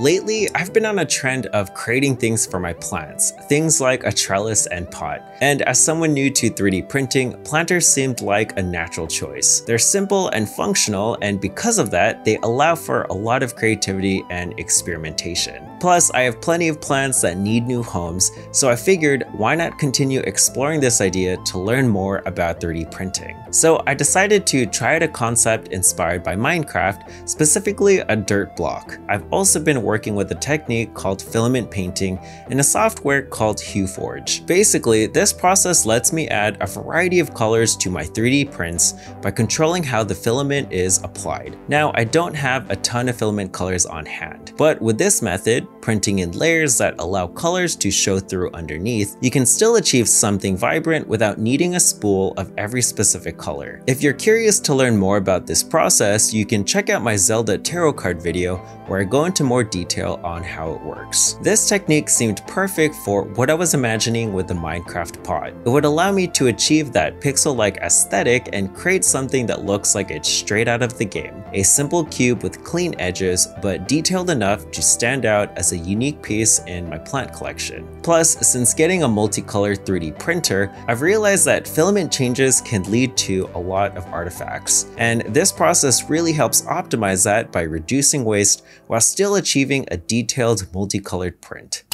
Lately, I've been on a trend of creating things for my plants, things like a trellis and pot. And as someone new to 3D printing, planters seemed like a natural choice. They're simple and functional, and because of that, they allow for a lot of creativity and experimentation. Plus, I have plenty of plants that need new homes, so I figured why not continue exploring this idea to learn more about 3D printing. So I decided to try out a concept inspired by Minecraft, specifically a dirt block. I've also been working with a technique called filament painting and a software called HueForge. Basically, this process lets me add a variety of colors to my 3D prints by controlling how the filament is applied. Now, I don't have a ton of filament colors on hand, but with this method, printing in layers that allow colors to show through underneath, you can still achieve something vibrant without needing a spool of every specific color. If you're curious to learn more about this process, you can check out my Zelda tarot card video where I go into more detail on how it works. This technique seemed perfect for what I was imagining with the Minecraft pod. It would allow me to achieve that pixel-like aesthetic and create something that looks like it's straight out of the game. A simple cube with clean edges, but detailed enough to stand out as a unique piece in my plant collection. Plus, since getting a multicolor 3D printer, I've realized that filament changes can lead to a lot of artifacts, and this process really helps optimize that by reducing waste while still achieving a detailed multicolored print.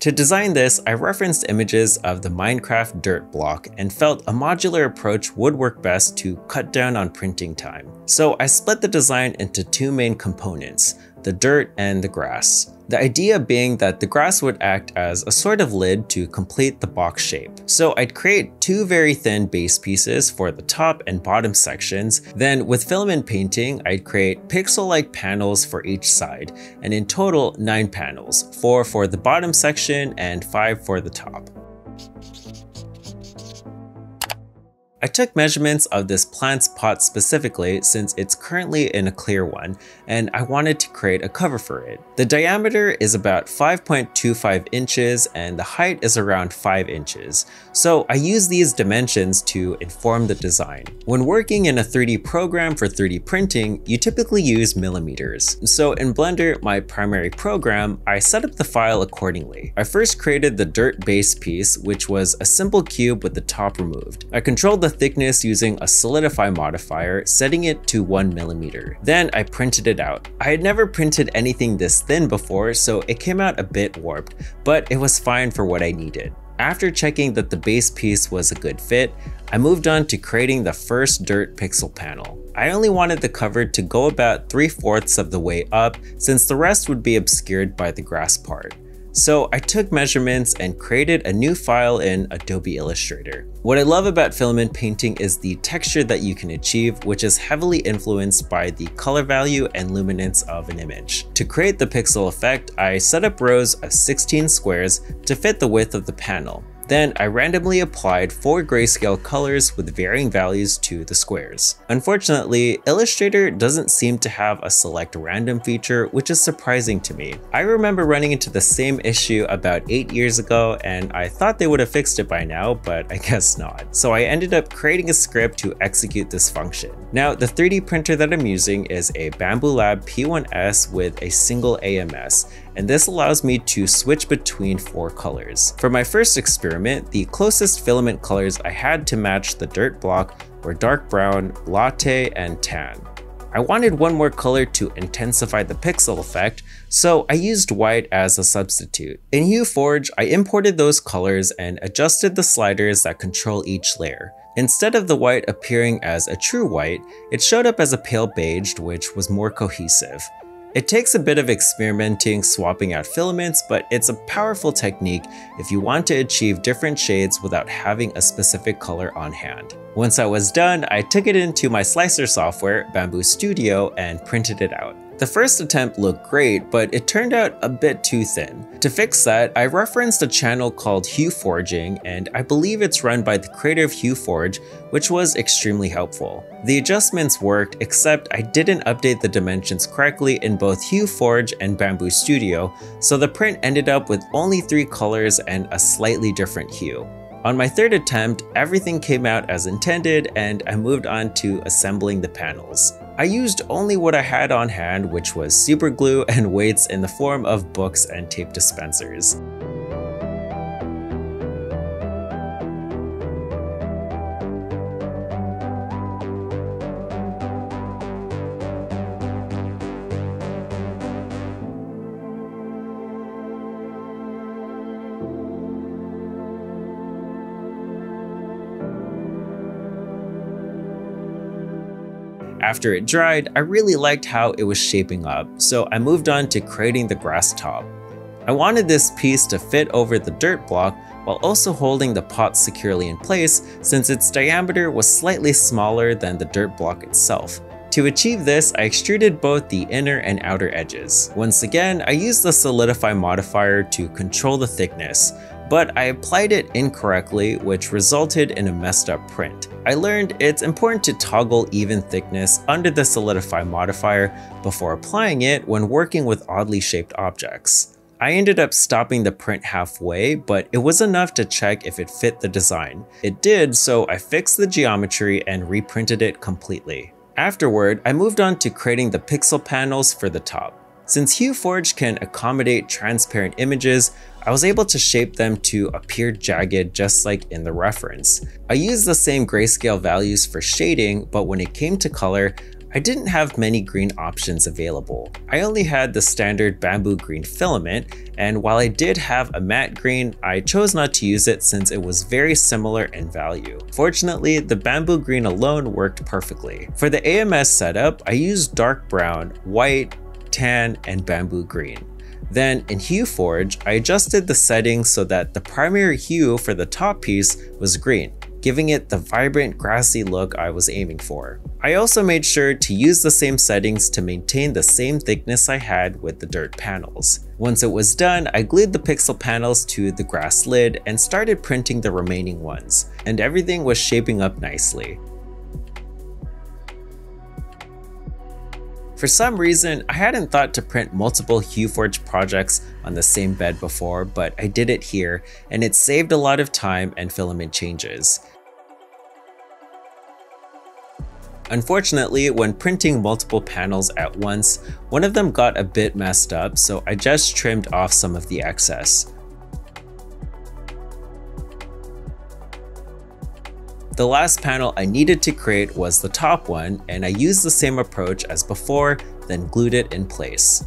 To design this, I referenced images of the Minecraft dirt block and felt a modular approach would work best to cut down on printing time. So I split the design into two main components, the dirt and the grass. The idea being that the grass would act as a sort of lid to complete the box shape. So I'd create two very thin base pieces for the top and bottom sections. Then with filament painting, I'd create pixel-like panels for each side, and in total 9 panels, 4 for the bottom section and 5 for the top. I took measurements of this plant's pot specifically since it's currently in a clear one, and I wanted to create a cover for it. The diameter is about 5.25 inches and the height is around 5 inches, so I use these dimensions to inform the design. When working in a 3D program for 3D printing, you typically use millimeters. So in Blender, my primary program, I set up the file accordingly. I first created the dirt base piece, which was a simple cube with the top removed. I controlled the thickness using a solidify modifier, setting it to 1 millimeter. Then I printed it out. I had never printed anything this thin before, so it came out a bit warped, but it was fine for what I needed. After checking that the base piece was a good fit, I moved on to creating the first dirt pixel panel. I only wanted the cover to go about 3/4 of the way up, since the rest would be obscured by the grass part. So I took measurements and created a new file in Adobe Illustrator. What I love about filament painting is the texture that you can achieve, which is heavily influenced by the color value and luminance of an image. To create the pixel effect, I set up rows of 16 squares to fit the width of the panel. Then I randomly applied 4 grayscale colors with varying values to the squares. Unfortunately, Illustrator doesn't seem to have a select random feature, which is surprising to me. I remember running into the same issue about 8 years ago, and I thought they would have fixed it by now, but I guess not. So I ended up creating a script to execute this function. Now, the 3D printer that I'm using is a Bambu Lab P1S with a single AMS, and this allows me to switch between 4 colors. For my first experiment, the closest filament colors I had to match the dirt block were dark brown, latte, and tan. I wanted one more color to intensify the pixel effect, so I used white as a substitute. In HueForge, I imported those colors and adjusted the sliders that control each layer. Instead of the white appearing as a true white, it showed up as a pale beige, which was more cohesive. It takes a bit of experimenting swapping out filaments, but it's a powerful technique if you want to achieve different shades without having a specific color on hand. Once I was done, I took it into my slicer software, Bambu Studio, and printed it out. The first attempt looked great, but it turned out a bit too thin. To fix that, I referenced a channel called HueForging, and I believe it's run by the creator of HueForge, which was extremely helpful. The adjustments worked, except I didn't update the dimensions correctly in both HueForge and Bambu Studio, so the print ended up with only 3 colors and a slightly different hue. On my third attempt, everything came out as intended, and I moved on to assembling the panels. I used only what I had on hand, which was super glue and weights in the form of books and tape dispensers. After it dried, I really liked how it was shaping up, so I moved on to creating the grass top. I wanted this piece to fit over the dirt block while also holding the pot securely in place, since its diameter was slightly smaller than the dirt block itself. To achieve this, I extruded both the inner and outer edges. Once again, I used the solidify modifier to control the thickness, but I applied it incorrectly, which resulted in a messed up print. I learned it's important to toggle even thickness under the solidify modifier before applying it when working with oddly shaped objects. I ended up stopping the print halfway, but it was enough to check if it fit the design. It did, so I fixed the geometry and reprinted it completely. Afterward, I moved on to creating the pixel panels for the top. Since HueForge can accommodate transparent images, I was able to shape them to appear jagged just like in the reference. I used the same grayscale values for shading, but when it came to color, I didn't have many green options available. I only had the standard bamboo green filament, and while I did have a matte green, I chose not to use it since it was very similar in value. Fortunately, the bamboo green alone worked perfectly. For the AMS setup, I used dark brown, white, tan, and bamboo green. Then in HueForge, I adjusted the settings so that the primary hue for the top piece was green, giving it the vibrant grassy look I was aiming for. I also made sure to use the same settings to maintain the same thickness I had with the dirt panels. Once it was done, I glued the pixel panels to the grass lid and started printing the remaining ones, and everything was shaping up nicely. For some reason, I hadn't thought to print multiple HueForge projects on the same bed before, but I did it here, and it saved a lot of time and filament changes. Unfortunately, when printing multiple panels at once, one of them got a bit messed up, so I just trimmed off some of the excess. The last panel I needed to create was the top one, and I used the same approach as before, then glued it in place.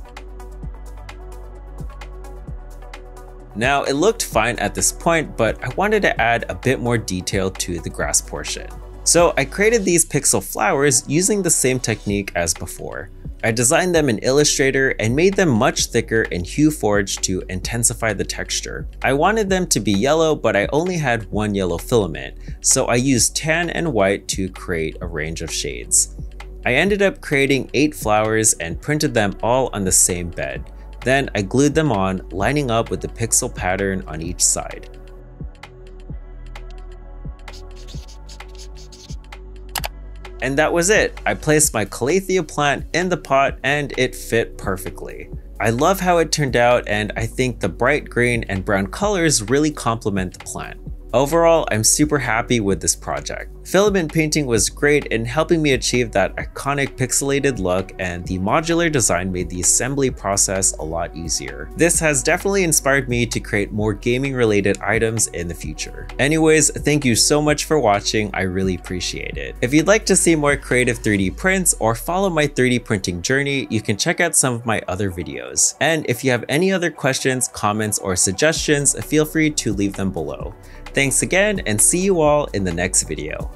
Now it looked fine at this point, but I wanted to add a bit more detail to the grass portion. So I created these pixel flowers using the same technique as before. I designed them in Illustrator and made them much thicker in HueForge to intensify the texture. I wanted them to be yellow, but I only had one yellow filament, so I used tan and white to create a range of shades. I ended up creating 8 flowers and printed them all on the same bed. Then I glued them on, lining up with the pixel pattern on each side. And that was it. I placed my Calathea plant in the pot and it fit perfectly. I love how it turned out, and I think the bright green and brown colors really complement the plant. Overall, I'm super happy with this project. Filament painting was great in helping me achieve that iconic pixelated look, and the modular design made the assembly process a lot easier. This has definitely inspired me to create more gaming related items in the future. Anyways, thank you so much for watching, I really appreciate it. If you'd like to see more creative 3D prints or follow my 3D printing journey, you can check out some of my other videos. And if you have any other questions, comments, or suggestions, feel free to leave them below. Thanks again, and see you all in the next video.